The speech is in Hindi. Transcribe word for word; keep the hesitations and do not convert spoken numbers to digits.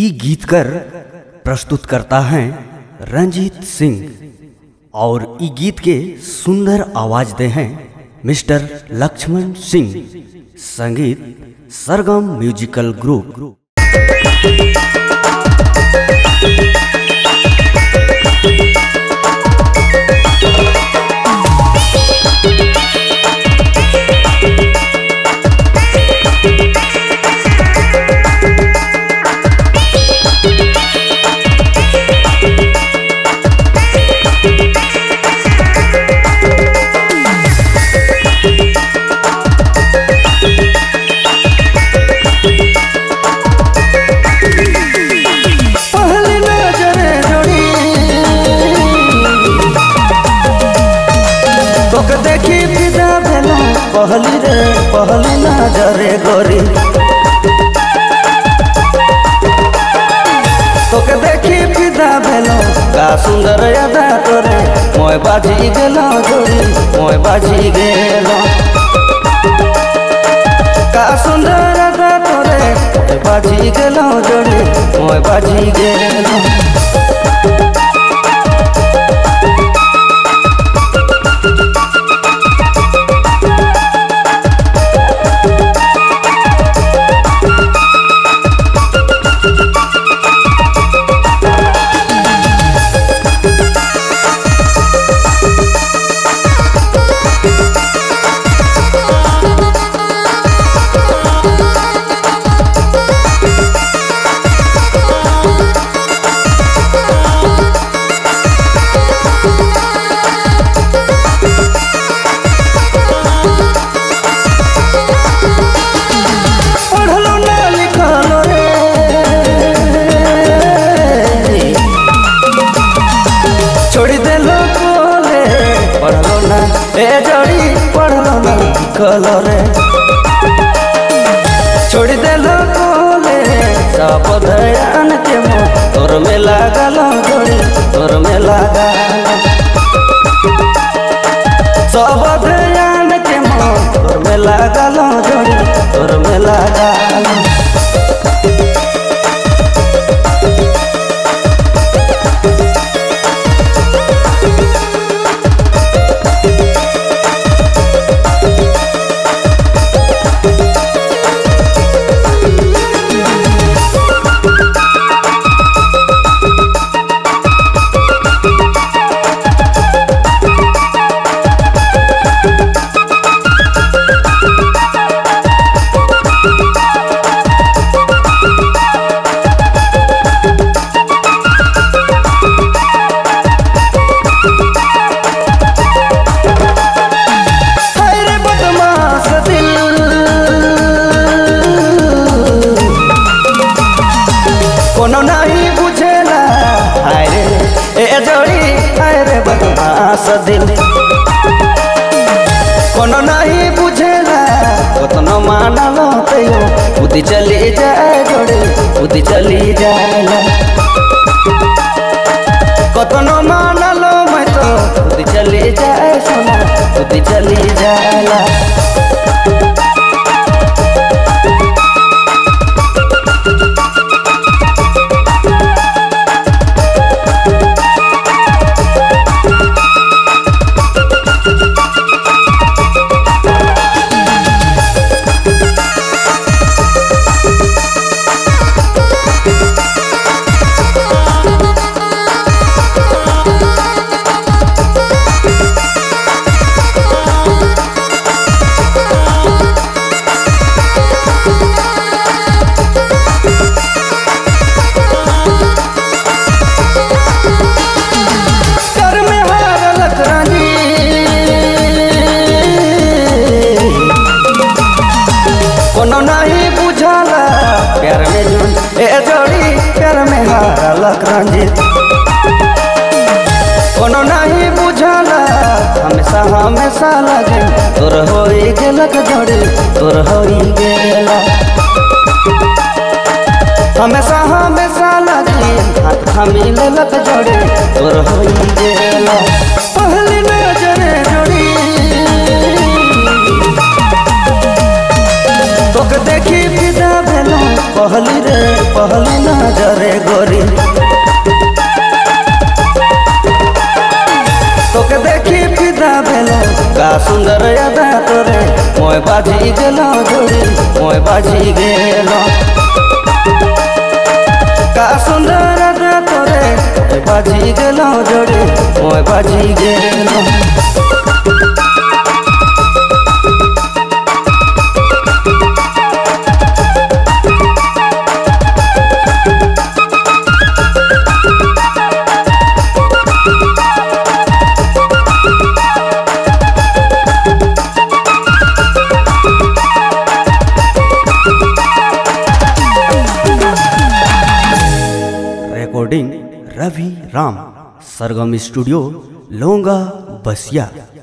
ई गीत कर प्रस्तुत करता है रंजीत सिंह और ई गीत के सुंदर आवाज दे हैं मिस्टर लक्ष्मण सिंह, संगीत सरगम म्यूजिकल ग्रुप। पहली रे पहली नजरे गोरी तोके देखी फिदा भेलो का सुंदर अदा तोरे मोय बाजी गेलो गोरी मोय बाजी गेलो का सुंदर अदा तोरे मोय बाजी गेलो गोरी मोय बाजी गेलो। छोड़ देलो कोले सब ध्यान के मो तोर में लागल गोरी तोर में लागल सब ध्यान के मो तोर में लागल गोरी तोर में लागल। कोनो नहीं बुझेला कतनो मानलो तयो बुद्धि चली जाए गोरी बुद्धि चली जाला कतनो मानलो मैं तो बुद्धि चली जाए सोना बुद्धि चली जाला। कोनो नहीं बुझाला हमेशा हमेशा लगे तोर होई गेलक जोड़ी तोर होई गेला हमेशा हमेशा लगे हाथ थामी लेलक जोड़ी तोर होई गेला। पहली नजरे जोड़ी तोके देखी फिदा भेलो पहली रे पहली नजर बाजी गेलो गोरी मोय बाजी गेलो का सुंदर दा तोरे बाजी गेलो जोड़ी मोय बाजी गेलो। रिकॉर्डिंग रवि राम सरगम स्टूडियो लोंगा बसिया।